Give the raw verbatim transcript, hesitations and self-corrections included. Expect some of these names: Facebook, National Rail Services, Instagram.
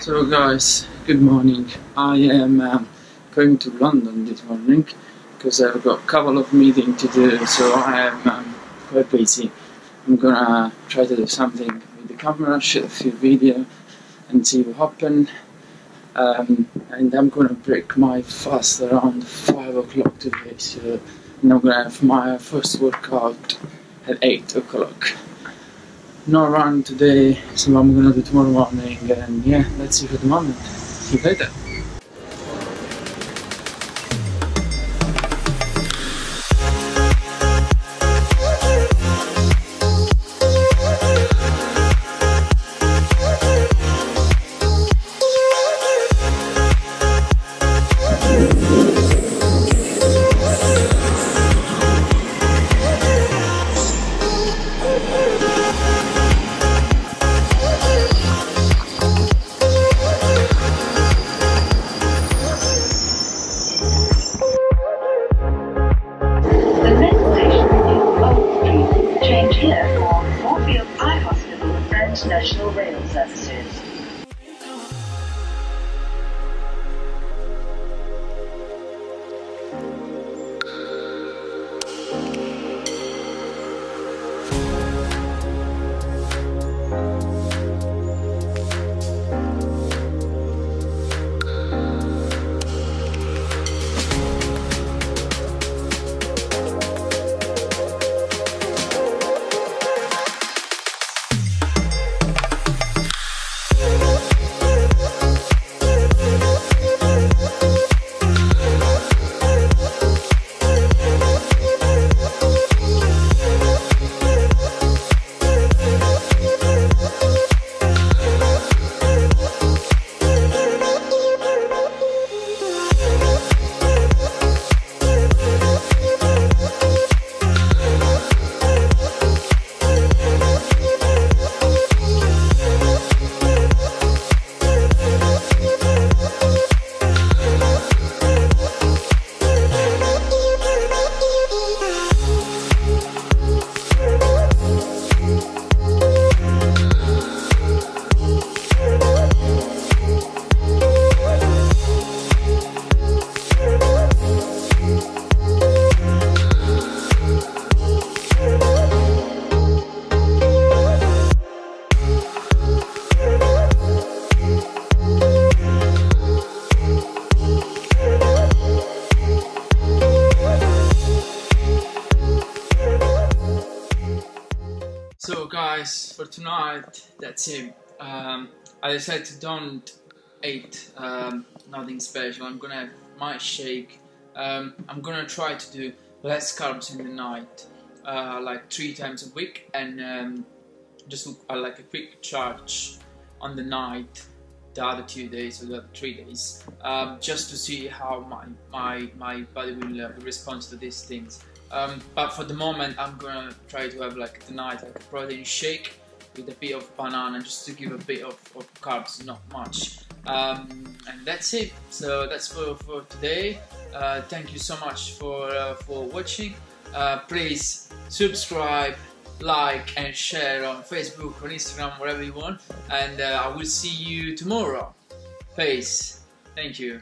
So guys, good morning. I am um, going to London this morning because I've got a couple of meetings to do, so I am um, quite busy. I'm gonna try to do something with the camera, shoot a few videos and see what happens. Um, and I'm gonna break my fast around five o'clock today, so and I'm gonna have my first workout at eight o'clock. No run today, so I'm gonna do tomorrow morning, and yeah, let's see for the moment. See you later. National Rail Services. So guys, for tonight, that's it. Um, I decided to don't eat um, nothing special. I'm gonna have my shake. Um, I'm gonna try to do less carbs in the night, uh, like three times a week, and um, just uh, like a quick charge on the night, the other two days or the other three days, um, just to see how my my my body will uh, respond to these things. Um, but for the moment, I'm gonna try to have like tonight like a protein shake with a bit of banana, just to give a bit of, of carbs, not much. Um, and that's it. So that's for for today. Uh, thank you so much for uh, for watching. Uh, please subscribe, like, and share on Facebook, on Instagram, wherever you want. And uh, I will see you tomorrow. Peace. Thank you.